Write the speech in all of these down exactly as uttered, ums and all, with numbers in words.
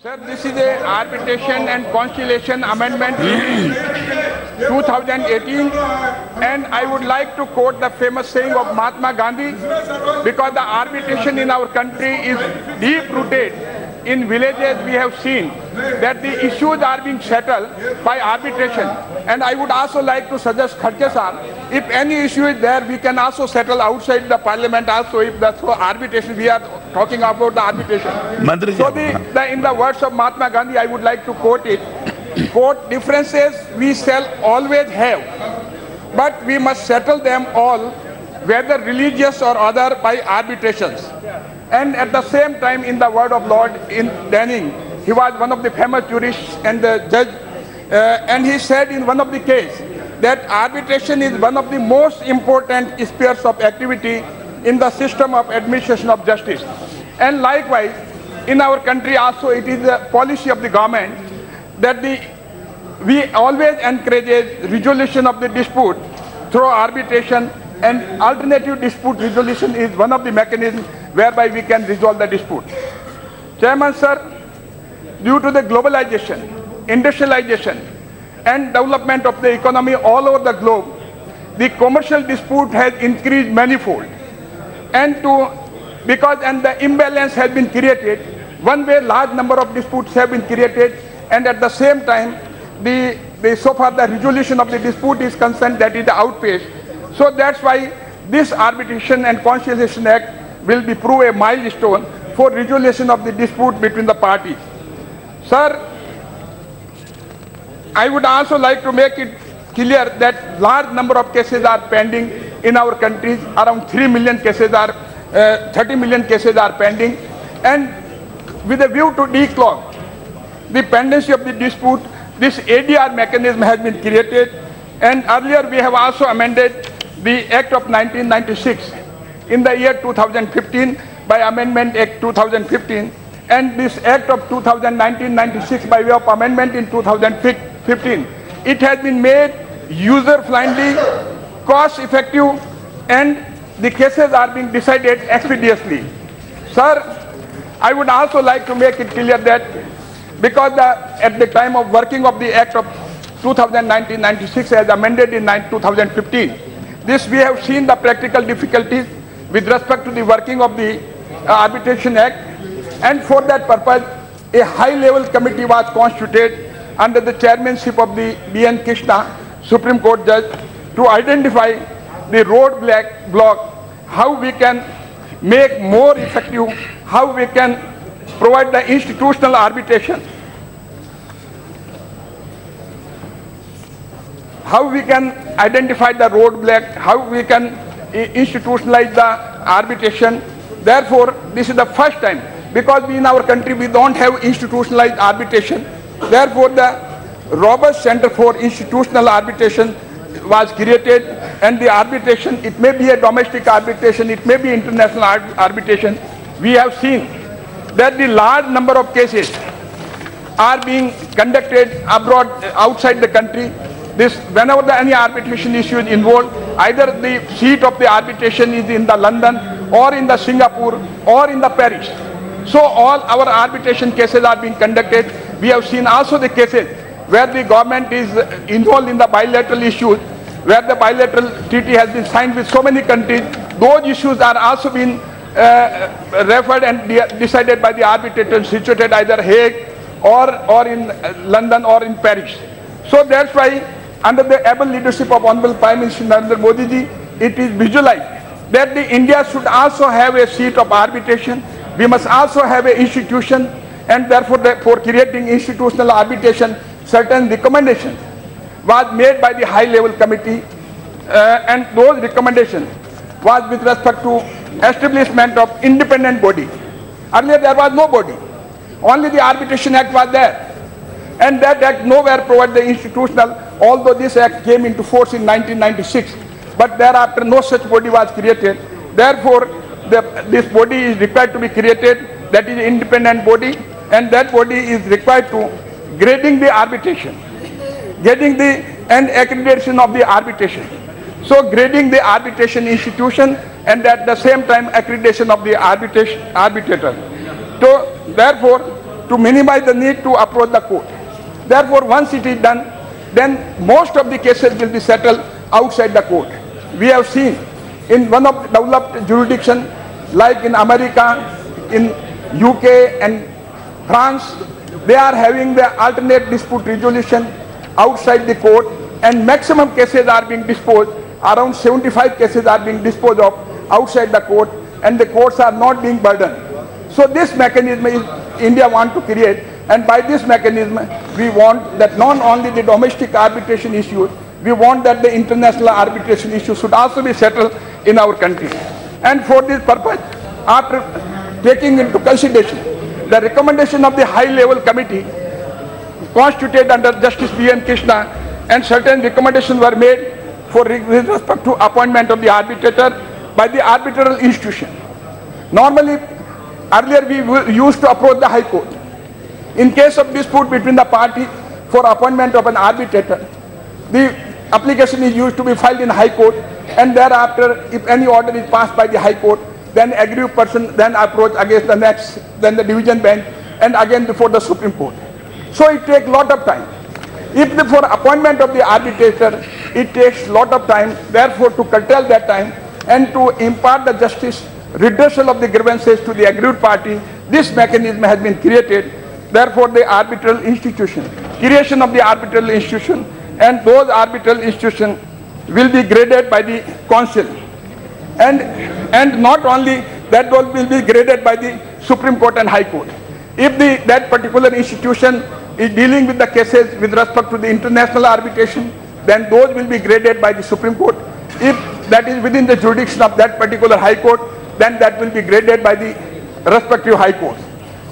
Sir, this is a arbitration and conciliation amendment twenty eighteen, and I would like to quote the famous saying of Mahatma Gandhi, because the arbitration in our country is deep rooted. In villages we have seen that the issues are being settled by arbitration, and I would also like to suggest Kharche sahab, if any issue is there we can also settle outside the parliament also, if that's for arbitration we are talking about the arbitration. Mandri so the, the in the words of Mahatma Gandhi I would like to quote it, quote, differences we shall always have, but we must settle them all, whether religious or other, by arbitrations. And at the same time, in the word of Lord Denning, he was one of the famous jurists and the judge, uh, and he said in one of the cases that arbitration is one of the most important spheres of activity in the system of administration of justice. And likewise, in our country also, it is the policy of the government that the, we always encourage resolution of the dispute through arbitration, and alternative dispute resolution is one of the mechanisms whereby we can resolve the dispute. Chairman sir, due to the globalization, industrialization and development of the economy all over the globe, the commercial dispute has increased manifold, and to because and the imbalance has been created, one way large number of disputes have been created, and at the same time the, the so far the resolution of the dispute is concerned, that is the outpaced. So that's why this Arbitration and Conciliation Act will be prove a milestone for resolution of the dispute between the parties. Sir, I would also like to make it clear that large number of cases are pending in our countries. Around three million cases are, uh, thirty million cases are pending, and with a view to declog the pendency of the dispute, this A D R mechanism has been created, and earlier we have also amended the Act of nineteen ninety-six in the year two thousand fifteen by Amendment Act two thousand fifteen, and this Act of nineteen ninety-six by way of amendment in two thousand fifteen. It has been made user-friendly, cost-effective, and the cases are being decided expeditiously. Sir, I would also like to make it clear that because the, at the time of working of the Act of nineteen ninety-six as amended in two thousand fifteen, this we have seen the practical difficulties with respect to the working of the uh, Arbitration Act, and for that purpose a high level committee was constituted under the chairmanship of the B N Krishna, Supreme Court judge, to identify the roadblock, how we can make more effective, how we can provide the institutional arbitration, how we can identify the roadblock, how we can institutionalize the arbitration. Therefore, this is the first time, because we in our country we don't have institutionalized arbitration. Therefore, the robust Center for Institutional Arbitration was created, and the arbitration, it may be a domestic arbitration, it may be international arbitration. We have seen that the large number of cases are being conducted abroad, outside the country. This, whenever the, any arbitration issue is involved, either the seat of the arbitration is in the London or in the Singapore or in the Paris. So all our arbitration cases are being conducted. We have seen also the cases where the government is involved in the bilateral issues, where the bilateral treaty has been signed with so many countries. Those issues are also being uh, referred and de decided by the arbitrators situated either Hague or, or in London or in Paris. So that's why, under the able leadership of Honorable Prime Minister Narendra Modi ji, it is visualized that the India should also have a seat of arbitration. We must also have an institution, and therefore the, for creating institutional arbitration, certain recommendations was made by the high level committee, uh, and those recommendations was with respect to establishment of independent body. Earlier there was no body, only the Arbitration Act was there, and that act nowhere provided the institutional, although this act came into force in nineteen ninety-six, but thereafter no such body was created. Therefore, the, this body is required to be created, that is independent body, and that body is required to grading the arbitration, grading the and accreditation of the arbitration. So grading the arbitration institution and at the same time accreditation of the arbitration arbitrator. So therefore, to minimize the need to approach the court. Therefore, once it is done, then most of the cases will be settled outside the court. We have seen in one of developed jurisdictions like in America, in U K and France, they are having the alternate dispute resolution outside the court, and maximum cases are being disposed, around seventy-five cases are being disposed of outside the court, and the courts are not being burdened. So this mechanism is India wants to create, and by this mechanism we want that not only the domestic arbitration issues, we want that the international arbitration issues should also be settled in our country. And for this purpose, after taking into consideration the recommendation of the high level committee constituted under Justice B N Krishna, and certain recommendations were made for with respect to appointment of the arbitrator by the arbitral institution. Normally, earlier we used to approach the High Court in case of dispute between the party for appointment of an arbitrator. The application is used to be filed in High Court, and thereafter, if any order is passed by the High Court, then aggrieved person then approach against the next, then the division bench, and again before the Supreme Court. So it takes lot of time. If the for appointment of the arbitrator, it takes lot of time. Therefore, to curtail that time and to impart the justice, redressal of the grievances to the aggrieved party, this mechanism has been created. Therefore, the arbitral institution, creation of the arbitral institution, and those arbitral institutions will be graded by the council, and and not only that, those will be graded by the Supreme Court and High Court. If the that particular institution is dealing with the cases with respect to the international arbitration, then those will be graded by the Supreme Court. If that is within the jurisdiction of that particular High Court, then that will be graded by the respective High Courts.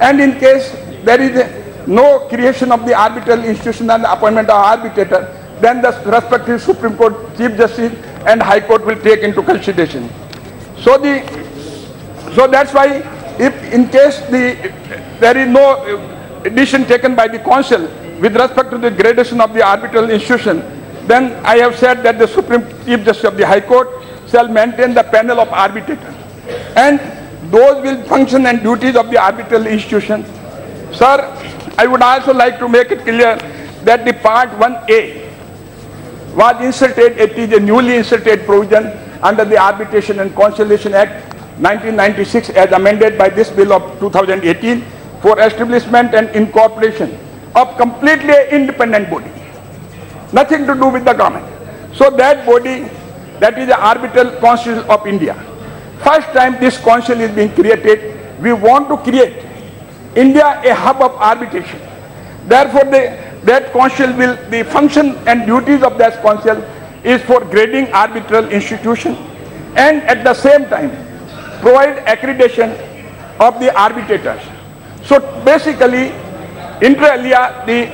And in case there is a, no creation of the arbitral institution and the appointment of arbitrator, then the respective Supreme Court, Chief Justice and High Court will take into consideration. So the, so that's why if in case the, there is no decision taken by the council with respect to the gradation of the arbitral institution, then I have said that the Supreme Chief Justice of the High Court shall maintain the panel of arbitrators, and those will function and duties of the arbitral institution. Sir, I would also like to make it clear that the part one A was inserted, it is a newly inserted provision under the Arbitration and Conciliation Act nineteen ninety-six as amended by this bill of two thousand eighteen for establishment and incorporation of completely independent body, nothing to do with the government. So that body, that is the Arbitral Council of India. First time this council is being created, we want to create India a hub of arbitration. Therefore, the that council will, the function and duties of that council is for grading arbitral institution and at the same time provide accreditation of the arbitrators. So basically, inter alia, the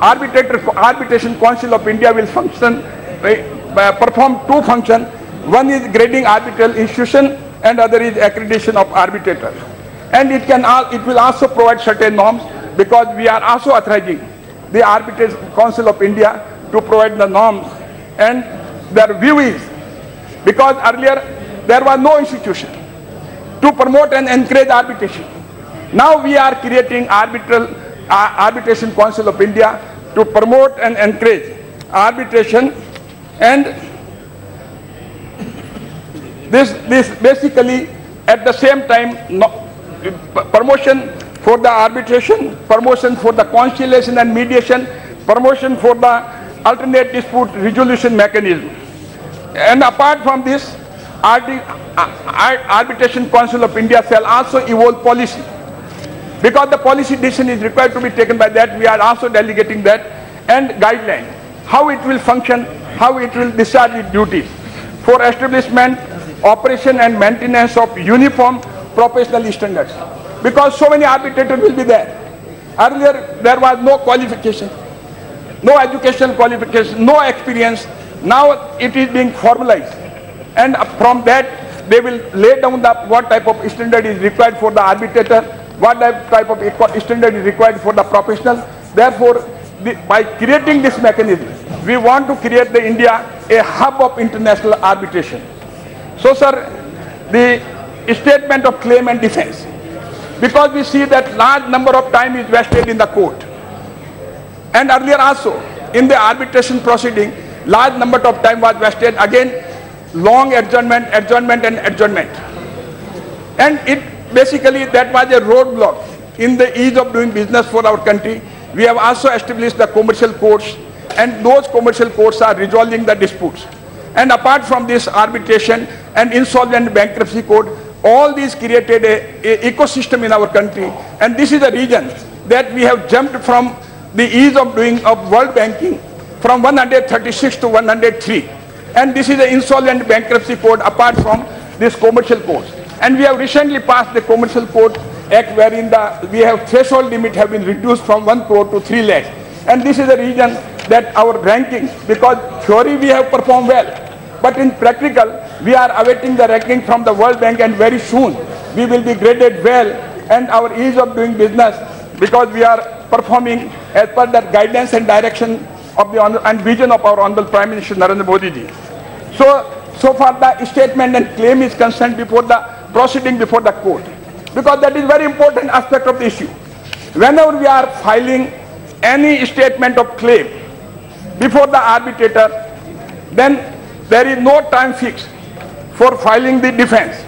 arbitrator, arbitration council of India will function, uh, perform two functions. One is grading arbitral institution and other is accreditation of arbitrators. And it can, it will also provide certain norms, because we are also authorizing the Arbitration Council of India to provide the norms. And their view is, because earlier there was no institution to promote and encourage arbitration, now we are creating arbitral uh, Arbitration Council of India to promote and encourage arbitration. And this this basically at the same time, no, promotion for the arbitration, promotion for the conciliation and mediation, promotion for the alternate dispute resolution mechanism. And apart from this, Arbitration Council of India shall also evolve policy. Because the policy decision is required to be taken by that, we are also delegating that, and guideline, how it will function, how it will discharge its duties for establishment, operation and maintenance of uniform professional standards. Because so many arbitrators will be there. Earlier, there was no qualification, no educational qualification, no experience. Now it is being formalized. And from that, they will lay down the, what type of standard is required for the arbitrator, what type of standard is required for the professional. Therefore, the, by creating this mechanism, we want to create the India a hub of international arbitration. So, sir, the statement of claim and defense. because we see that large number of time is wasted in the court. And earlier also, in the arbitration proceeding, large number of time was wasted. Again, long adjournment, adjournment and adjournment. And it basically, that was a roadblock in the ease of doing business for our country. We have also established the commercial courts, and those commercial courts are resolving the disputes. And apart from this, arbitration and insolvent bankruptcy court, all these created a, a ecosystem in our country. And this is the reason that we have jumped from the ease of doing of world banking from one hundred thirty-six to one hundred three. And this is the insolvent bankruptcy code apart from this commercial code. And we have recently passed the commercial code act, wherein the we have threshold limit have been reduced from one crore to three lakhs. And this is the reason that our ranking, because theory we have performed well, but in practical we are awaiting the ranking from the World Bank, and very soon we will be graded well, and our ease of doing business, because we are performing as per the guidance and direction of the and vision of our Honorable Prime Minister Narendra Modi ji. So, so far the statement and claim is concerned before the proceeding before the court, because that is very important aspect of the issue. Whenever we are filing any statement of claim before the arbitrator, then there is no time fixed for filing the defense.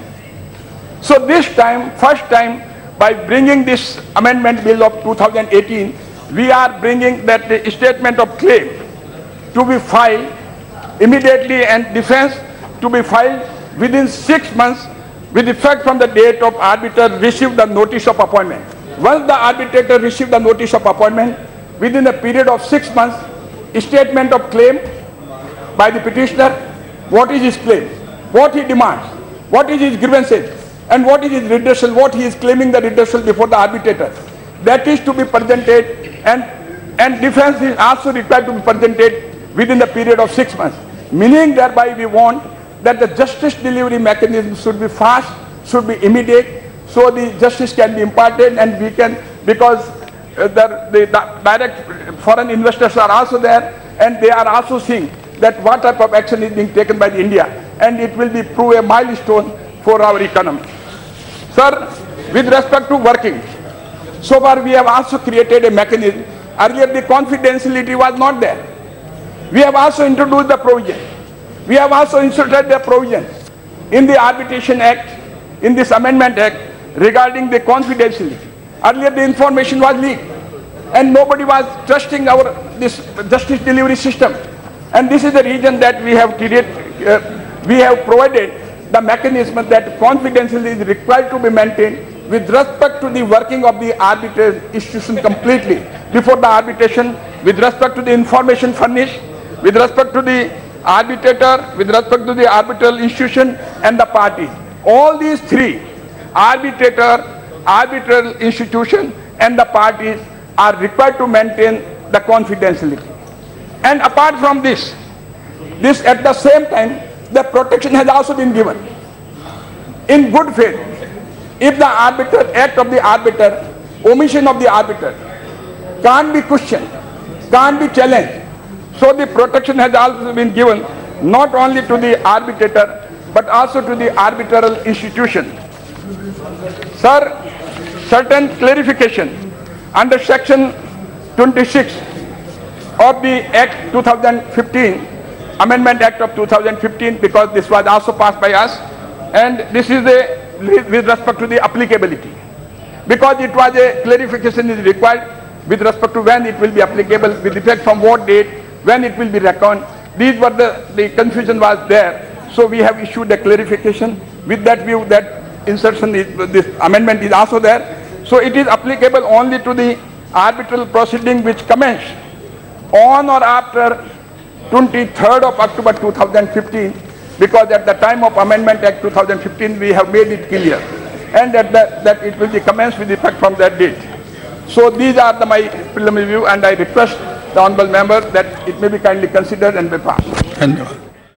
So this time, first time, by bringing this amendment bill of two thousand eighteen, we are bringing that the statement of claim to be filed immediately and defense to be filed within six months with effect from the date of arbitrator received the notice of appointment. Once the arbitrator received the notice of appointment, within a period of six months, statement of claim by the petitioner, what is his claim, what he demands, what is his grievances, and what is his redressal, what he is claiming the redressal before the arbitrator. That is to be presented, and, and defense is also required to be presented within the period of six months. Meaning thereby we want that the justice delivery mechanism should be fast, should be immediate, so the justice can be imparted, and we can, because uh, the, the, the direct foreign investors are also there, and they are also seeing that what type of action is being taken by the India, and it will be prove a milestone for our economy. Sir, with respect to working, so far we have also created a mechanism. Earlier the confidentiality was not there. We have also introduced the provision. We have also inserted the provision in the Arbitration Act, in this Amendment Act, regarding the confidentiality. Earlier the information was leaked, and nobody was trusting our this justice delivery system. And this is the reason that we have created, uh, we have provided the mechanism that confidentiality is required to be maintained with respect to the working of the arbitration institution completely before the arbitration, with respect to the information furnished, with respect to the arbitrator, with respect to the arbitral institution and the parties. All these three, arbitrator, arbitral institution and the parties, are required to maintain the confidentiality. And apart from this, this at the same time, the protection has also been given. In good faith, if the arbiter, act of the arbiter, omission of the arbiter can't be questioned, can't be challenged, so the protection has also been given not only to the arbitrator but also to the arbitral institution. Sir, certain clarification under section twenty-six of the Act two thousand fifteen, Amendment Act of two thousand fifteen, because this was also passed by us, and this is the with respect to the applicability, because it was a clarification is required with respect to when it will be applicable, with effect from what date, when it will be reckoned. These were the, the confusion was there, so we have issued a clarification with that view that insertion is, this amendment is also there. So it is applicable only to the arbitral proceeding which commenced on or after twenty-third of October two thousand fifteen, because at the time of Amendment Act two thousand fifteen we have made it clear, and that, that, that it will be commenced with effect from that date. So these are the, my preliminary view, and I request the Honourable Member that it may be kindly considered and be passed.